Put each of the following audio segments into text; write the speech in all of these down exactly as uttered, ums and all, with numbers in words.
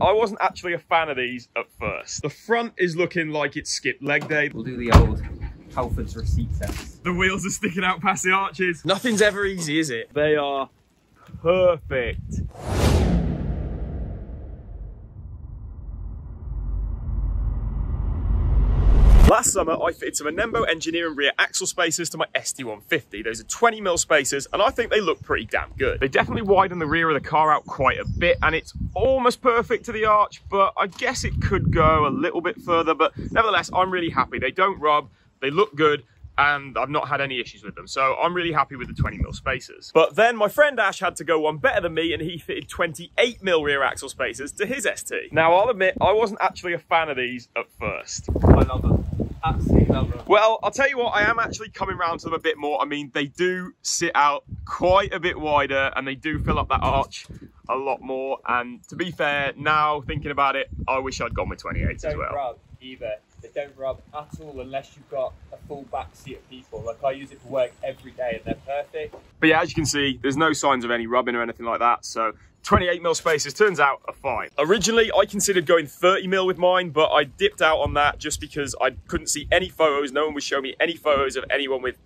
I wasn't actually a fan of these at first. The front is looking like it's skipped leg day. We'll do the old Halford's receipt test. The wheels are sticking out past the arches. Nothing's ever easy, is it? They are perfect. Last summer, I fitted some Anembo Engineering rear axle spacers to my S T one fifty. Those are twenty mil spacers, and I think they look pretty damn good. They definitely widen the rear of the car out quite a bit, and it's almost perfect to the arch, but I guess it could go a little bit further. But nevertheless, I'm really happy. They don't rub, they look good, and I've not had any issues with them. So I'm really happy with the twenty mil spacers. But then my friend Ash had to go one better than me, and he fitted twenty-eight mil rear axle spacers to his S T. Now, I'll admit, I wasn't actually a fan of these at first. I love them. Absolutely love them. Well, I'll tell you what, I am actually coming round to them a bit more. I mean, they do sit out quite a bit wider, and they do fill up that arch a lot more. And to be fair, now thinking about it, I wish I'd gone with twenty-eights as well. They don't rub either. They don't rub at all unless you've got a full back seat of people. Like, I use it for work every day and they're perfect. But yeah, as you can see, there's no signs of any rubbing or anything like that. So twenty-eight mil spacers, turns out, are fine. Originally, I considered going thirty mil with mine, but I dipped out on that just because I couldn't see any photos. No one would show me any photos of anyone with,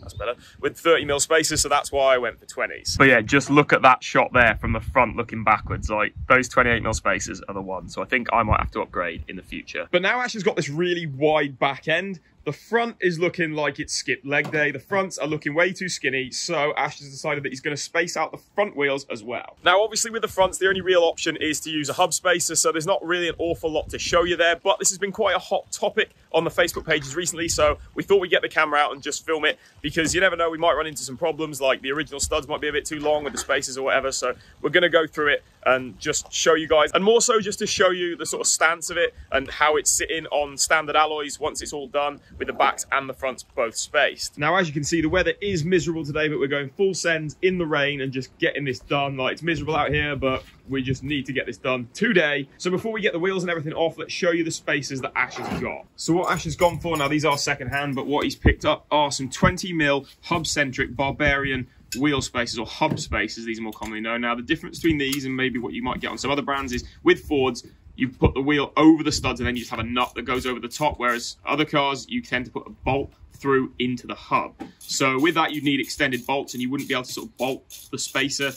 that's better, with thirty mil spacers, so that's why I went for twenties. But yeah, just look at that shot there from the front looking backwards. Like, those twenty-eight mil spacers are the ones, so I think I might have to upgrade in the future. But now Ash has got this really wide back end. The front is looking like it's skipped leg day. The fronts are looking way too skinny, so Ash has decided that he's going to space out the front wheels as well. Now, obviously, with the fronts, the only real option is to use a hub spacer, so there's not really an awful lot to show you there, but this has been quite a hot topic on the Facebook pages recently, so we thought we'd get the camera out and just film it, because you never know, we might run into some problems, like the original studs might be a bit too long with the spacers or whatever, so we're going to go through it and just show you guys, and more so just to show you the sort of stance of it and how it's sitting on standard alloys once it's all done, with the backs and the fronts both spaced. Now, as you can see, the weather is miserable today, but we're going full sends in the rain and just getting this done. Like, it's miserable out here, but we just need to get this done today. So before we get the wheels and everything off, let's show you the spacers that Ash has got. So what Ash has gone for, now these are second hand, but what he's picked up are some twenty mil hub-centric Barbarian wheel spacers, or hub spacers, these are more commonly known. Now, the difference between these and maybe what you might get on some other brands is with Fords, you put the wheel over the studs and then you just have a nut that goes over the top, whereas other cars, you tend to put a bolt through into the hub. So with that, you'd need extended bolts and you wouldn't be able to sort of bolt the spacer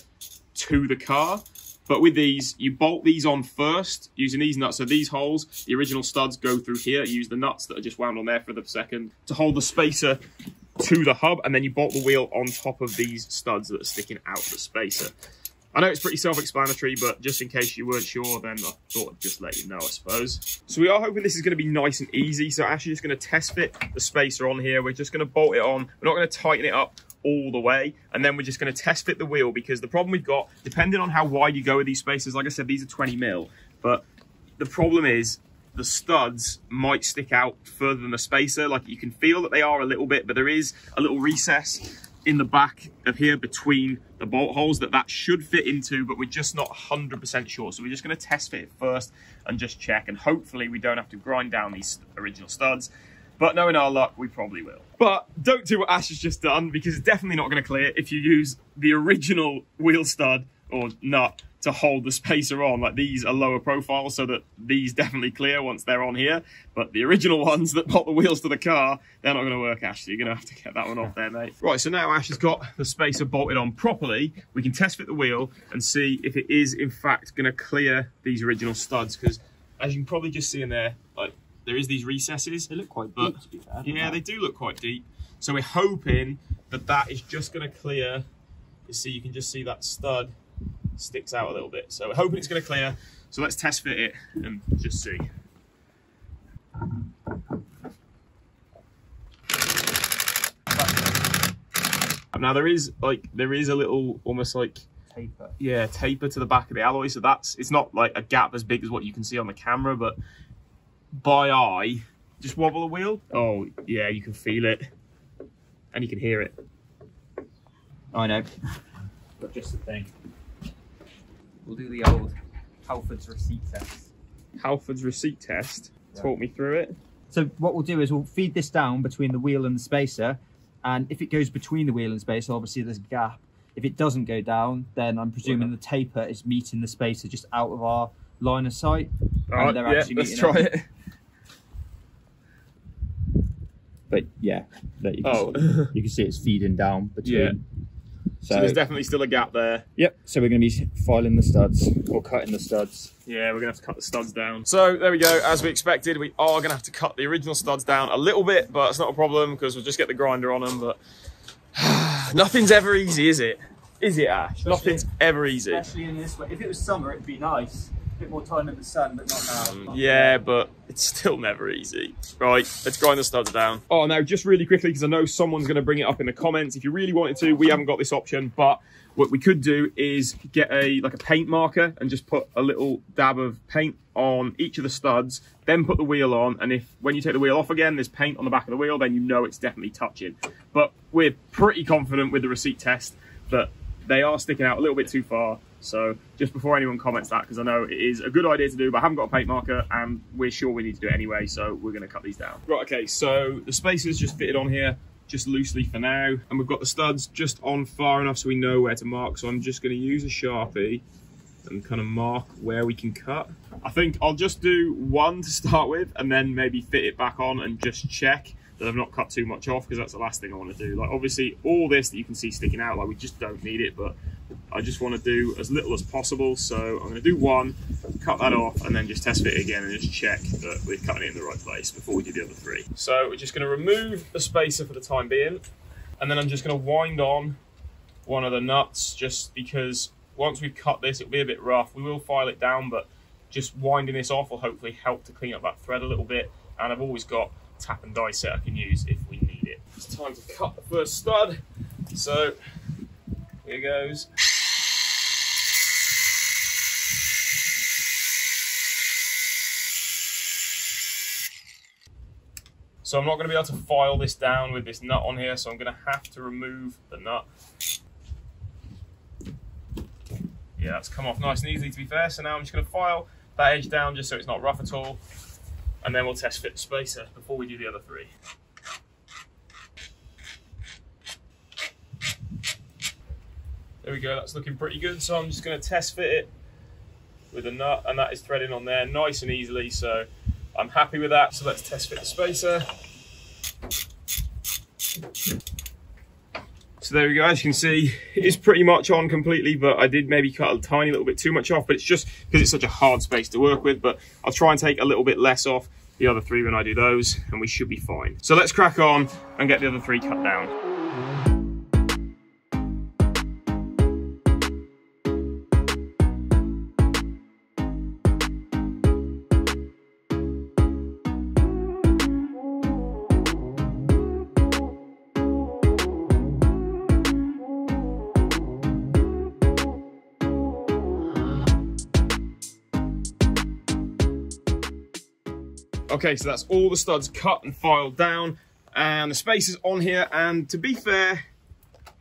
to the car. But with these, you bolt these on first using these nuts. So these holes, the original studs go through here, use the nuts that are just wound on there for the second to hold the spacer to the hub, and then you bolt the wheel on top of these studs that are sticking out the spacer. I know it's pretty self-explanatory, but just in case you weren't sure, then I thought I'd just let you know, I suppose. So we are hoping this is going to be nice and easy. So Ashley's just going to test fit the spacer on here. We're just going to bolt it on. We're not going to tighten it up all the way, and then we're just going to test fit the wheel, because the problem we've got, depending on how wide you go with these spacers, like I said, these are twenty mil, but the problem is the studs might stick out further than the spacer. Like, you can feel that they are a little bit, but there is a little recess in the back of here between the bolt holes that that should fit into, but we're just not one hundred percent sure. So we're just going to test fit it first and just check, and hopefully we don't have to grind down these original studs. But knowing our luck, we probably will. But don't do what Ash has just done, because it's definitely not going to clear if you use the original wheel stud or nut to hold the spacer on. Like, these are lower profile, so that these definitely clear once they're on here, but the original ones that pop the wheels to the car, they're not going to work, Ash, so you're going to have to get that one off there, mate. Right, so now Ash has got the spacer bolted on properly. We can test fit the wheel and see if it is, in fact, going to clear these original studs, because as you can probably just see in there, like, there is these recesses. They look quite deep, to be fair. Yeah, they do look quite deep. So we're hoping that that is just going to clear. You see, you can just see that stud sticks out a little bit, so we're hoping it's going to clear. So let's test fit it and just see. Now, there is like there is a little almost like taper, yeah, taper to the back of the alloy, so that's, it's not like a gap as big as what you can see on the camera, but by eye, just wobble the wheel. Oh yeah, you can feel it and you can hear it. I know, but just the thing. We'll do the old Halford's receipt test. Halford's receipt test? Yeah. Talk me through it. So what we'll do is we'll feed this down between the wheel and the spacer, and if it goes between the wheel and the spacer, obviously there's a gap. If it doesn't go down, then I'm presuming the taper is meeting the spacer just out of our line of sight. All and right, yeah, let's try it. it. But yeah, there you, can oh. see, you can see it's feeding down between. Yeah. So, so there's definitely still a gap there. Yep, so we're going to be filing the studs or cutting the studs. Yeah, we're going to have to cut the studs down. So there we go, as we expected, we are going to have to cut the original studs down a little bit, but it's not a problem because we'll just get the grinder on them. But nothing's ever easy, is it? Is it, Ash? Especially, Nothing's ever easy. Especially in this way. If it was summer, it'd be nice. A bit more time in the sun, but not now. Um, yeah, but it's still never easy. Right, let's grind the studs down. Oh, now just really quickly, because I know someone's going to bring it up in the comments. If you really wanted to, we haven't got this option, but what we could do is get a like a paint marker and just put a little dab of paint on each of the studs, then put the wheel on, and if when you take the wheel off again there's paint on the back of the wheel, then you know it's definitely touching. But we're pretty confident with the receipt test that they are sticking out a little bit too far, so just before anyone comments that, because I know it is a good idea to do, but I haven't got a paint marker and we're sure we need to do it anyway, so we're going to cut these down. Right, okay, so the spacer's just fitted on here just loosely for now, and we've got the studs just on far enough so we know where to mark. So I'm just going to use a Sharpie and kind of mark where we can cut. I think I'll just do one to start with and then maybe fit it back on and just check that I've not cut too much off, because that's the last thing I want to do. Like obviously all this that you can see sticking out, like we just don't need it, but I just want to do as little as possible. So I'm going to do one, cut that off, and then just test fit it again and just check that we're cutting it in the right place before we do the other three. So we're just going to remove the spacer for the time being, and then I'm just going to wind on one of the nuts, just because once we've cut this it'll be a bit rough. We will file it down, but just winding this off will hopefully help to clean up that thread a little bit. And I've always got tap and die set I can use if we need it. It's time to cut the first stud, so here goes. So I'm not going to be able to file this down with this nut on here, so I'm going to have to remove the nut. Yeah, that's come off nice and easily, to be fair. So now I'm just going to file that edge down just so it's not rough at all, and then we'll test fit the spacer before we do the other three. There we go, that's looking pretty good. So I'm just going to test fit it with a nut, and that is threading on there nice and easily, so I'm happy with that. So let's test fit the spacer. So there we go, as you can see, it's pretty much on completely, but I did maybe cut a tiny little bit too much off, but it's just because it's such a hard space to work with. But I'll try and take a little bit less off the other three when I do those, and we should be fine. So let's crack on and get the other three cut down. Okay, so that's all the studs cut and filed down, and the spacer's on here, and to be fair,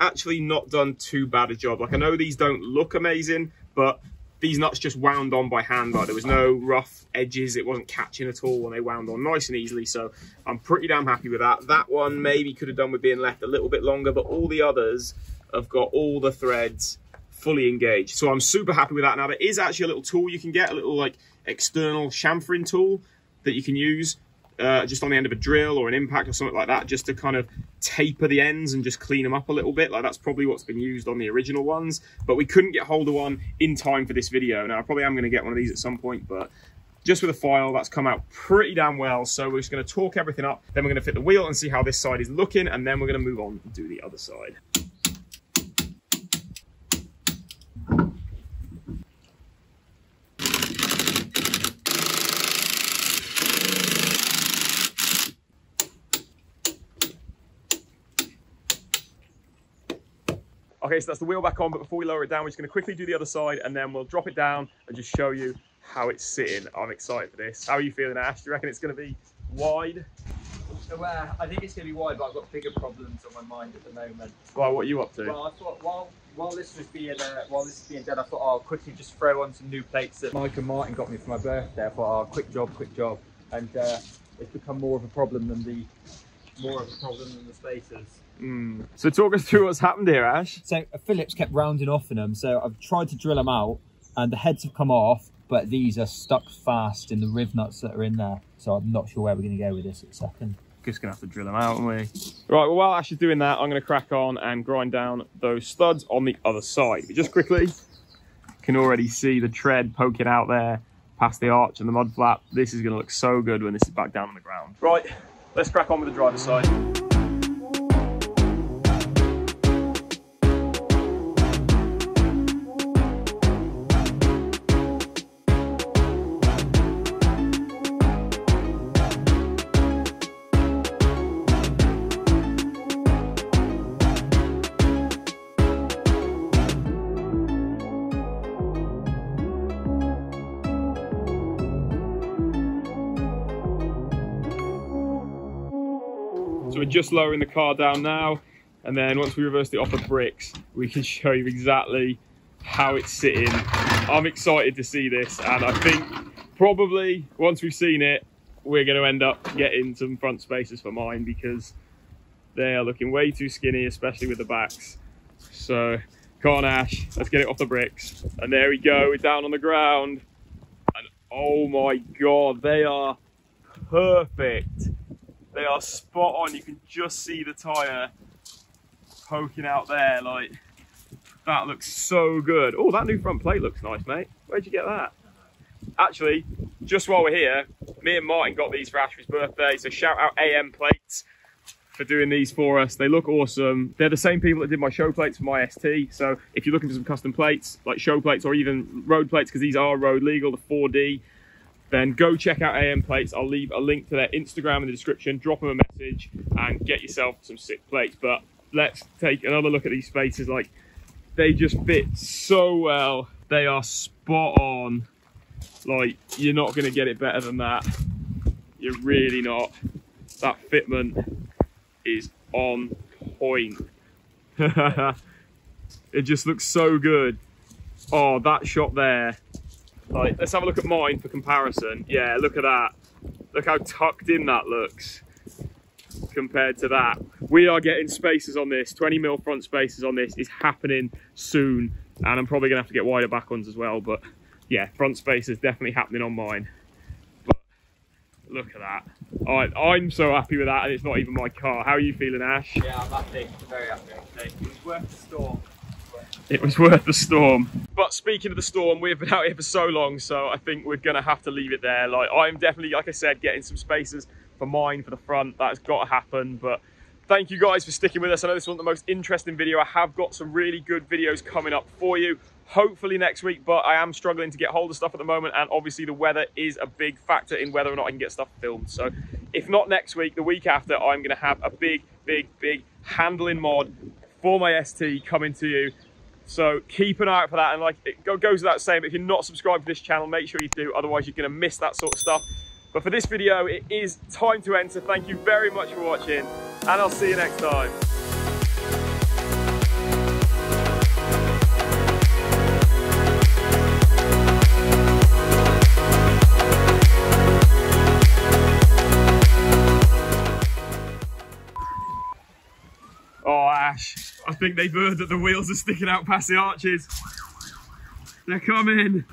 actually not done too bad a job. Like I know these don't look amazing, but these nuts just wound on by hand. Like there was no rough edges, it wasn't catching at all, and they wound on nice and easily, so I'm pretty damn happy with that. That one maybe could have done with being left a little bit longer, but all the others have got all the threads fully engaged, so I'm super happy with that. Now there is actually a little tool you can get, a little like external chamfering tool that you can use uh, just on the end of a drill or an impact or something like that, just to kind of taper the ends and just clean them up a little bit. Like that's probably what's been used on the original ones, but we couldn't get hold of one in time for this video. Now I probably am going to get one of these at some point, but just with a file that's come out pretty damn well. So we're just going to torque everything up, then we're going to fit the wheel and see how this side is looking, and then we're going to move on and do the other side. Okay, so that's the wheel back on, but before we lower it down, we're just going to quickly do the other side, and then we'll drop it down and just show you how it's sitting. I'm excited for this. How are you feeling, Ash? Do you reckon it's going to be wide? So, uh, I think it's going to be wide, but I've got bigger problems on my mind at the moment. Well, what are you up to? Well, I thought while while this was being uh, while this is being done, I thought I'll quickly just throw on some new plates that Mike and Martin got me for my birthday. I thought, oh, quick job, quick job, and uh, it's become more of a problem than the more of a problem than the spacers. Mm. So talk us through what's happened here, Ash. So a Phillips kept rounding off in them, so I've tried to drill them out and the heads have come off, but these are stuck fast in the riv nuts that are in there. So I'm not sure where we're going to go with this at a second. Just going to have to drill them out, aren't we? Right, well, while Ash is doing that, I'm going to crack on and grind down those studs on the other side. But just quickly, can already see the tread poking out there past the arch and the mud flap. This is going to look so good when this is back down on the ground. Right, let's crack on with the driver's side. So we're just lowering the car down now, and then once we reverse it off the bricks, we can show you exactly how it's sitting. I'm excited to see this, and I think probably once we've seen it, we're going to end up getting some front spacers for mine because they are looking way too skinny, especially with the backs. So come on, Ash, let's get it off the bricks. And there we go, we're down on the ground. And oh my God, they are perfect. They are spot on. You can just see the tyre poking out there. Like, that looks so good. Oh, that new front plate looks nice, mate. Where'd you get that? Actually, just while we're here, me and Martin got these for Ash's birthday. So shout out A M Plates for doing these for us. They look awesome. They're the same people that did my show plates for my S T. So if you're looking for some custom plates, like show plates or even road plates, because these are road legal, the four D, then go check out A M Plates. I'll leave a link to their Instagram in the description. Drop them a message and get yourself some sick plates. But let's take another look at these spaces. Like, they just fit so well. They are spot on. Like, you're not gonna get it better than that. You're really not. That fitment is on point. It just looks so good. Oh, that shot there. Like, let's have a look at mine for comparison. Yeah, look at that. Look how tucked in that looks compared to that. We are getting spacers on this. twenty mil front spacers on this is happening soon. And I'm probably gonna have to get wider back ones as well. But yeah, front spacers definitely happening on mine. But look at that. All right, I'm so happy with that. And it's not even my car. How are you feeling, Ash? Yeah, I'm happy. Very happy. It was worth the storm. It was worth the storm. But speaking of the storm, we've been out here for so long, so I think we're gonna have to leave it there. Like, I'm definitely, like I said, getting some spacers for mine for the front. That's got to happen. But thank you guys for sticking with us. I know this wasn't the most interesting video. I have got some really good videos coming up for you, hopefully next week, but I am struggling to get hold of stuff at the moment, and obviously the weather is a big factor in whether or not I can get stuff filmed. So if not next week, the week after, I'm gonna have a big big big handling mod for my S T coming to you. So keep an eye out for that, and like it goes without saying, but if you're not subscribed to this channel, make sure you do, otherwise you're gonna miss that sort of stuff. But for this video, it is time to end, so thank you very much for watching, and I'll see you next time. I think they've heard that the wheels are sticking out past the arches. They're coming.